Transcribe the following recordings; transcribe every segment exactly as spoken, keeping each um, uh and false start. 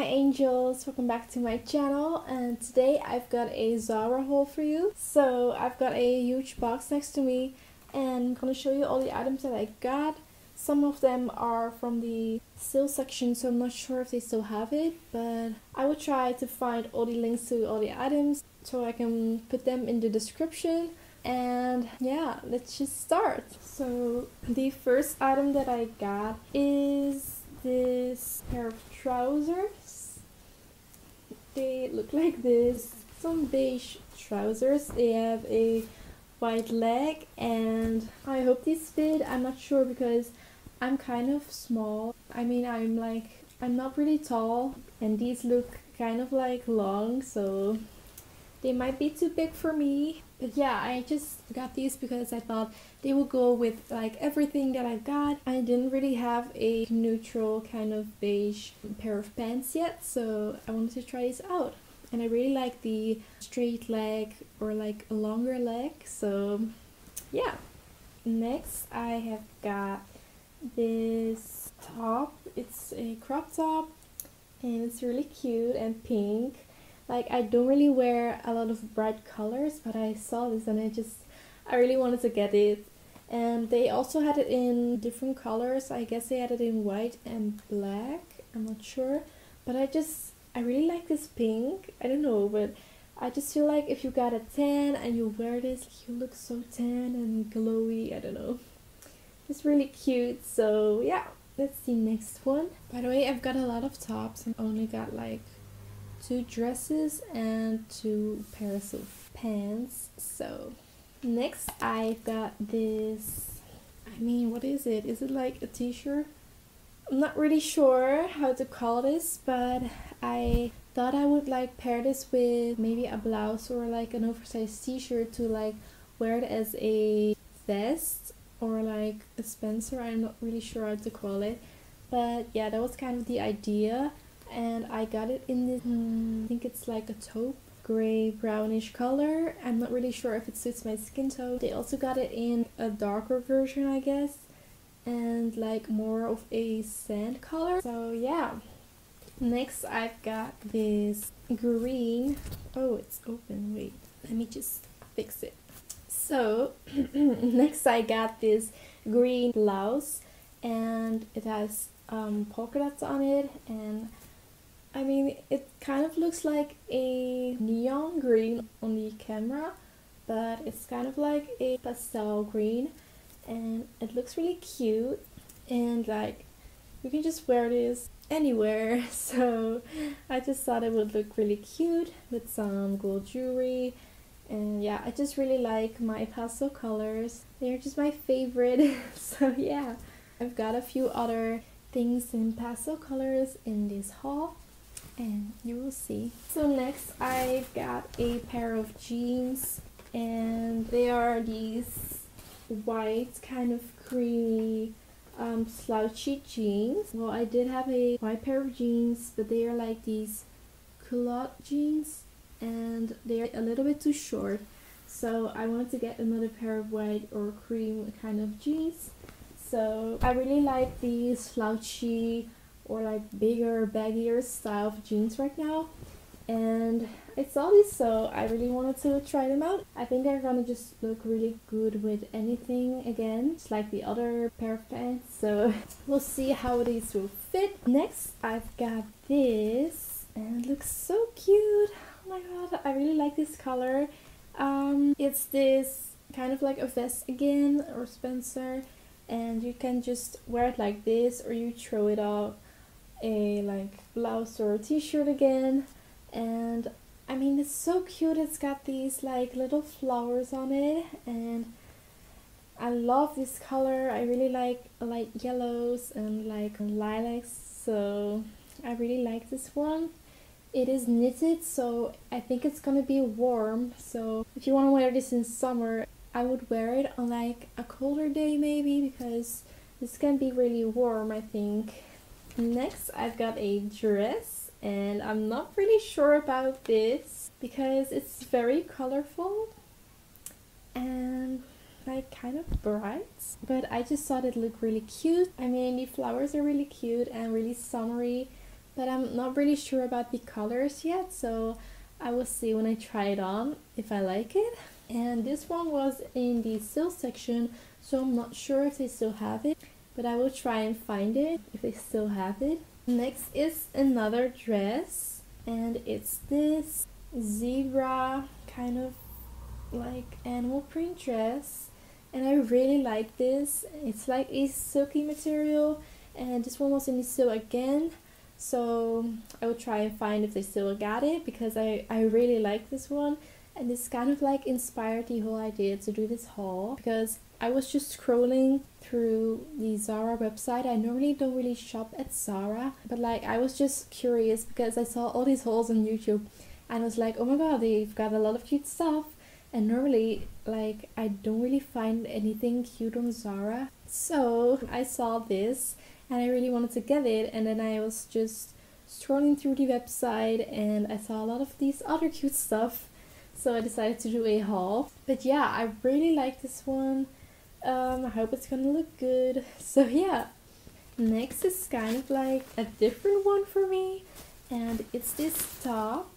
my angels, welcome back to my channel, and today I've got a Zara haul for you. So I've got a huge box next to me and I'm gonna show you all the items that I got. Some of them are from the sale section, so I'm not sure if they still have it, but I will try to find all the links to all the items so I can put them in the description. And yeah, let's just start. So the first item that I got is this pair of trousers. They look like this, some beige trousers. They have a wide leg and I hope these fit. I'm not sure because I'm kind of small. I mean, I'm like I'm not really tall and these look kind of like long, so they might be too big for me. But yeah, I just got these because I thought they would go with like everything that I got. I didn't really have a neutral kind of beige pair of pants yet, so I wanted to try these out. And I really like the straight leg or like a longer leg, so yeah. Next, I have got this top. It's a crop top and it's really cute and pink. Like, I don't really wear a lot of bright colors, but I saw this and I just, I really wanted to get it. And they also had it in different colors. I guess they had it in white and black, I'm not sure. But I just, I really like this pink. I don't know, but I just feel like if you got a tan and you wear this, you look so tan and glowy, I don't know. It's really cute, so yeah, that's the next one. By the way, I've got a lot of tops and only got like two dresses and two pairs of pants. So next I got this, I mean, what is it? Is it like a t-shirt? I'm not really sure how to call this, but I thought I would like pair this with maybe a blouse or like an oversized t-shirt to like wear it as a vest or like a spencer. I'm not really sure how to call it, but yeah, that was kind of the idea. And I got it in this, hmm, I think it's like a taupe, gray brownish color. I'm not really sure if it suits my skin tone. They also got it in a darker version, I guess, and like more of a sand color. So yeah. Next I've got this green, oh it's open, wait, let me just fix it. So next I got this green blouse and it has um, polka dots on it, and I mean, it kind of looks like a neon green on the camera, but it's kind of like a pastel green and it looks really cute, and like you can just wear this anywhere. So I just thought it would look really cute with some gold jewelry. And yeah, I just really like my pastel colors. They're just my favorite. So yeah, I've got a few other things in pastel colors in this haul, and you will see. So next I got a pair of jeans, and they are these white kind of creamy um, slouchy jeans. Well, I did have a white pair of jeans, but they are like these culotte jeans and they are a little bit too short, so I wanted to get another pair of white or cream kind of jeans. So I really like these slouchy or like bigger, baggier style of jeans right now, and I saw these, so I really wanted to try them out. I think they're gonna just look really good with anything again, just like the other pair of pants, so we'll see how these will fit. Next I've got this, and it looks so cute, oh my god, I really like this color. Um, it's this kind of like a vest again, or spencer, and you can just wear it like this, or you throw it off a like blouse or a t-shirt again. And I mean, it's so cute. It's got these like little flowers on it, and I love this color. I really like light yellows and like lilacs, so I really like this one. It is knitted, so I think it's gonna be warm, so if you want to wear this in summer, I would wear it on like a colder day maybe, because this can be really warm, I think. Next I've got a dress, and I'm not really sure about this because it's very colorful and like kind of bright, but I just thought it looked really cute. I mean, the flowers are really cute and really summery, but I'm not really sure about the colors yet, so I will see when I try it on if I like it. And this one was in the sale section, so I'm not sure if they still have it, but I will try and find it if they still have it. Next is another dress, and it's this zebra kind of like animal print dress, and I really like this. It's like a silky material, and this one was in the sale again, so I will try and find if they still got it, because I, I really like this one. And this kind of like inspired the whole idea to do this haul, because I was just scrolling through the Zara website. I normally don't really shop at Zara, but like I was just curious because I saw all these hauls on YouTube and I was like, oh my god, they've got a lot of cute stuff. And normally, like, I don't really find anything cute on Zara. So I saw this and I really wanted to get it, and then I was just scrolling through the website and I saw a lot of these other cute stuff. So I decided to do a haul. But yeah, I really like this one. Um, I hope it's gonna look good. So yeah. Next is kind of like a different one for me. And it's this top.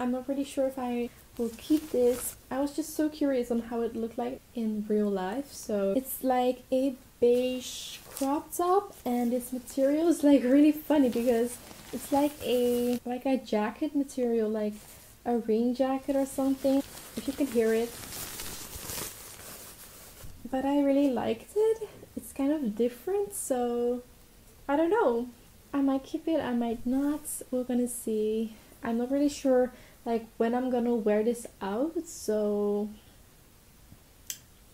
I'm not really sure if I will keep this. I was just so curious on how it looked like in real life. So it's like a beige crop top. And this material is like really funny because it's like a, like a jacket material. Like a rain jacket or something, if you can hear it. But I really liked it. It's kind of different, so I don't know, I might keep it, I might not, we're gonna see. I'm not really sure like when I'm gonna wear this out, so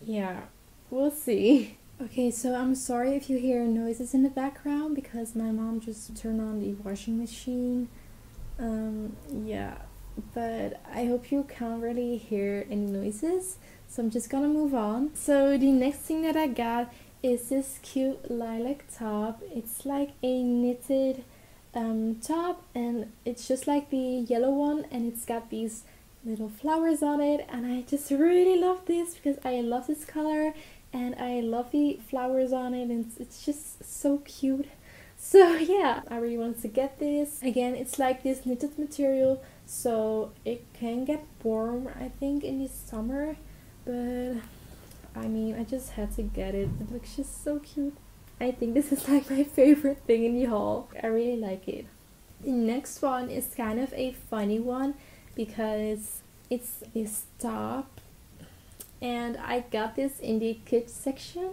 yeah, we'll see. Okay, so I'm sorry if you hear noises in the background because my mom just turned on the washing machine. Um yeah, but I hope you can't really hear any noises, so I'm just gonna move on. So the next thing that I got is this cute lilac top. It's like a knitted um, top, and it's just like the yellow one, and it's got these little flowers on it, and I just really love this because I love this color and I love the flowers on it, and it's just so cute. So yeah, I really wanted to get this. Again, it's like this knitted material, so it can get warm, I think, in the summer, but I mean, I just had to get it. It looks just so cute. I think this is like my favorite thing in the haul. I really like it. The next one is kind of a funny one because it's this top, and I got this in the kids section.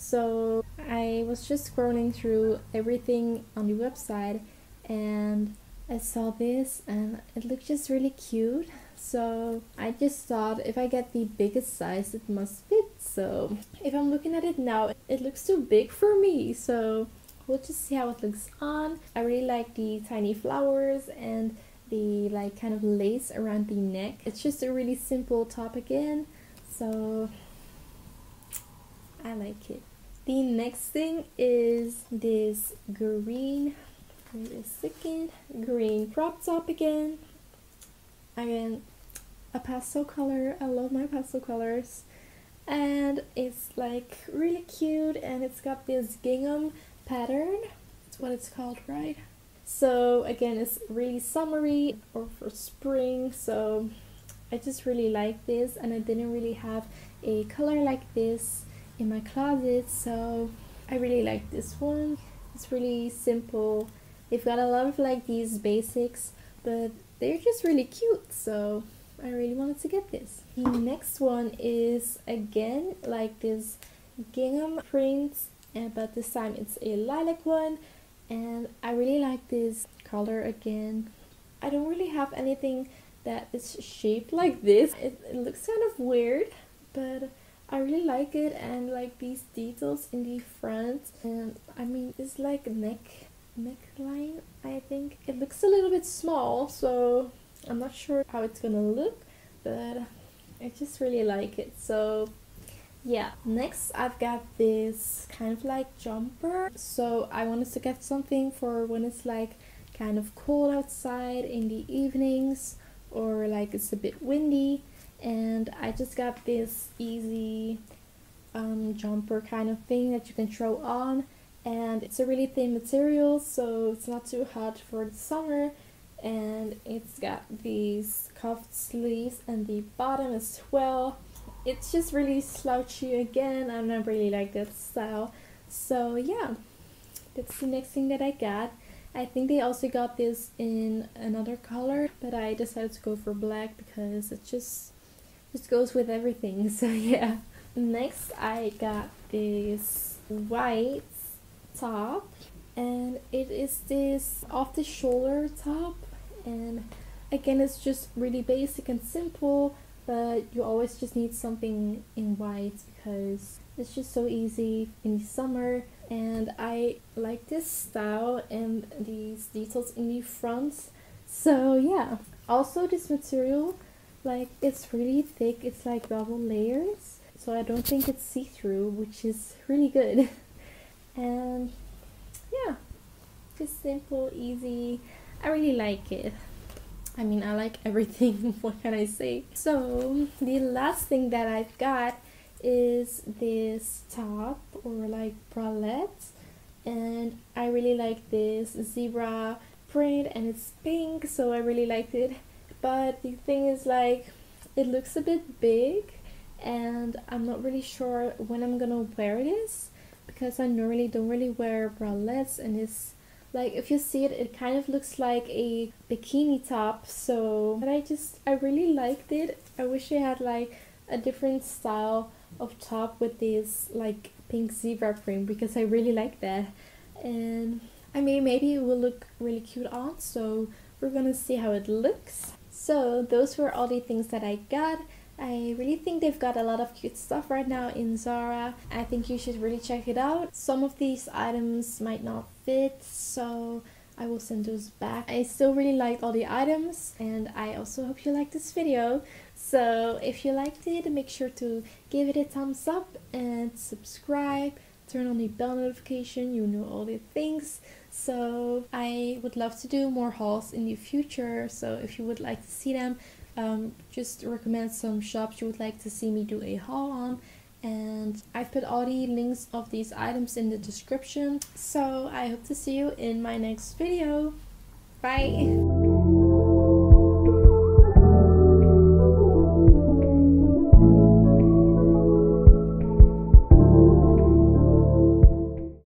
So I was just scrolling through everything on the website and I saw this, and it looked just really cute, so I just thought if I get the biggest size it must fit. So if I'm looking at it now, it looks too big for me, so we'll just see how it looks on. I really like the tiny flowers and the like kind of lace around the neck. It's just a really simple top again, so I like it. The next thing is this green Wait a second. green crop top again. Again, a pastel color. I love my pastel colors. And it's like really cute, and it's got this gingham pattern. That's what it's called, right? So again, it's really summery or for spring. So I just really like this, and I didn't really have a color like this in my closet. So I really like this one. It's really simple. They've got a lot of like these basics, but they're just really cute, so I really wanted to get this. The next one is again like this gingham print, and but this time it's a lilac one, and I really like this color again. I don't really have anything that is shaped like this. It, it looks kind of weird, but I really like it, and like these details in the front, and I mean it's like neck neckline, I think. It looks a little bit small, so I'm not sure how it's gonna look, but I just really like it. So yeah. Next I've got this kind of like jumper, so I wanted to get something for when it's like kind of cold outside in the evenings, or like it's a bit windy, and I just got this easy um jumper kind of thing that you can throw on, and it's a really thin material, so it's not too hot for the summer, and it's got these cuffed sleeves and the bottom as well. It's just really slouchy again. I don't really like that style. So yeah, that's the next thing that I got. I think they also got this in another color, but I decided to go for black because it just just goes with everything. So yeah. Next I got this white top, and it is this off-the-shoulder top, and again it's just really basic and simple, but you always just need something in white because it's just so easy in the summer. And I like this style and these details in the front. So yeah, also this material, like, it's really thick, it's like double layers, so I don't think it's see-through, which is really good. And yeah, just simple, easy. I really like it. I mean, I like everything. What can I say? So the last thing that I've got is this top, or like bralette, and I really like this zebra print, and it's pink, so I really liked it. But the thing is, like, it looks a bit big, and I'm not really sure when I'm gonna wear this because I normally don't really wear bralettes, and it's like, if you see it, it kind of looks like a bikini top. So, but I just, I really liked it. I wish I had like a different style of top with this like pink zebra print because I really like that. And I mean, maybe it will look really cute on, so we're gonna see how it looks. So those were all the things that I got. I really think they've got a lot of cute stuff right now in Zara. I think you should really check it out. Some of these items might not fit, so I will send those back. I still really liked all the items, and I also hope you liked this video. So if you liked it, make sure to give it a thumbs up and subscribe. Turn on the bell notification, you know all the things. So I would love to do more hauls in the future, so if you would like to see them, Um, just recommend some shops you would like to see me do a haul on, and I've put all the links of these items in the description. So I hope to see you in my next video. Bye!